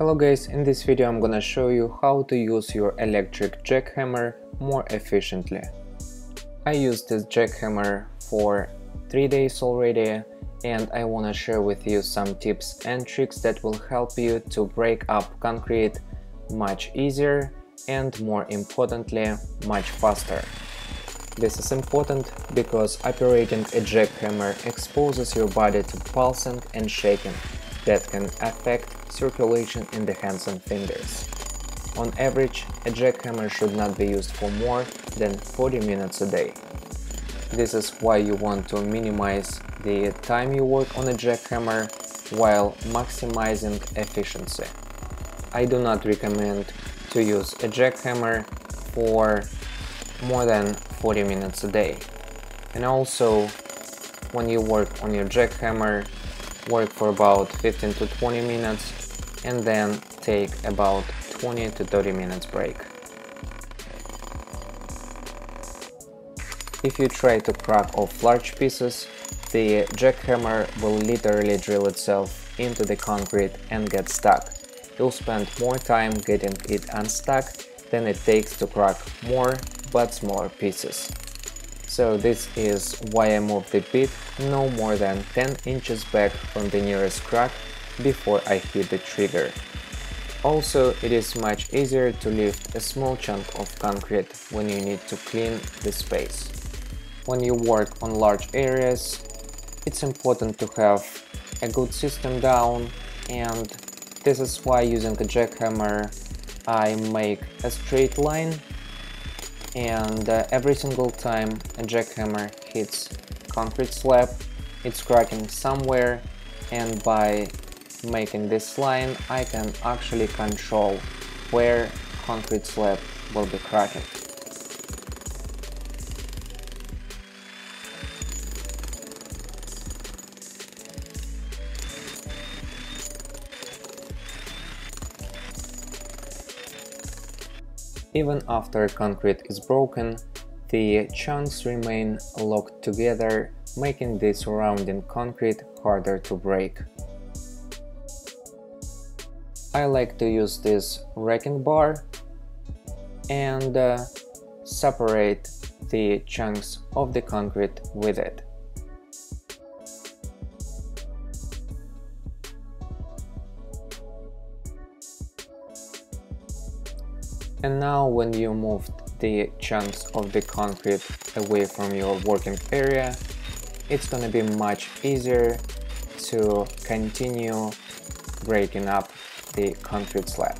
Hello guys, in this video I'm gonna show you how to use your electric jackhammer more efficiently. I used this jackhammer for 3 days already, and I wanna share with you some tips and tricks that will help you to break up concrete much easier and, more importantly, much faster. This is important because operating a jackhammer exposes your body to pulsing and shaking that can affect circulation in the hands and fingers. On average, a jackhammer should not be used for more than 40 minutes a day. This is why you want to minimize the time you work on a jackhammer while maximizing efficiency. I do not recommend to use a jackhammer for more than 40 minutes a day. And also, when you work on your jackhammer, work for about 15 to 20 minutes and then take about 20 to 30 minutes break. If you try to crack off large pieces, the jackhammer will literally drill itself into the concrete and get stuck. You'll spend more time getting it unstuck than it takes to crack more but smaller pieces. So this is why I moved the bit no more than 10 inches back from the nearest crack before I hit the trigger. Also, it is much easier to lift a small chunk of concrete when you need to clean the space. When you work on large areas, it's important to have a good system down, and this is why using a jackhammer I make a straight line. And every single time a jackhammer hits concrete slab, it's cracking somewhere, and by making this line I can actually control where concrete slab will be cracking. Even after concrete is broken, the chunks remain locked together, making the surrounding concrete harder to break. I like to use this wrecking bar and separate the chunks of the concrete with it. And now, when you moved the chunks of the concrete away from your working area, it's gonna be much easier to continue breaking up the concrete slab.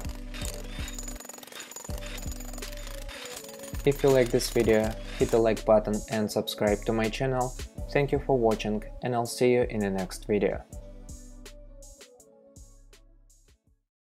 If you like this video, hit the like button and subscribe to my channel. Thank you for watching, and I'll see you in the next video.